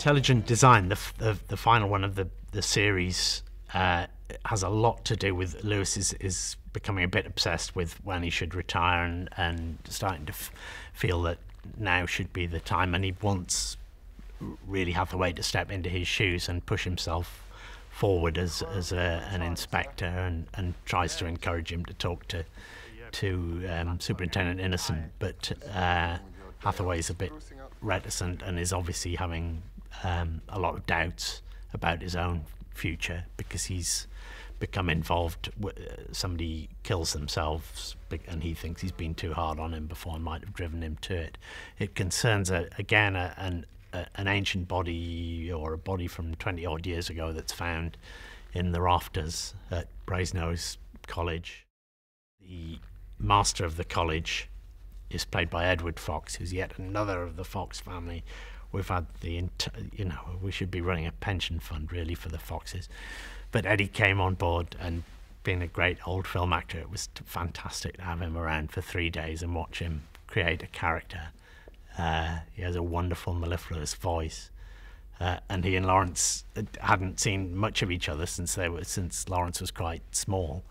Intelligent design, the final one of the series, has a lot to do with Lewis is becoming a bit obsessed with when he should retire and starting to feel that now should be the time, and he wants really Hathaway to step into his shoes and push himself forward as an inspector, and tries to encourage him to talk to Superintendent Innocent, but Hathaway's a bit reticent and is obviously having a lot of doubts about his own future because he's become involved with somebody kills themselves and he thinks he's been too hard on him before and might have driven him to it. It concerns an ancient body, or a body from 20-odd years ago, that's found in the rafters at Brasenose College. The master of the college is played by Edward Fox, who's yet another of the Fox family. We've had we should be running a pension fund really for the Foxes. But Eddie came on board, and being a great old film actor, it was fantastic to have him around for 3 days and watch him create a character. He has a wonderful mellifluous voice, and he and Lawrence hadn't seen much of each other since Lawrence was quite small.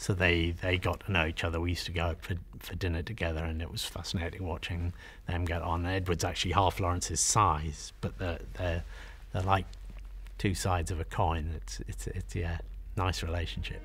So they got to know each other. We used to go out for dinner together, and it was fascinating watching them get on. Edward's actually half Lawrence's size, but they're like two sides of a coin. It's a nice relationship.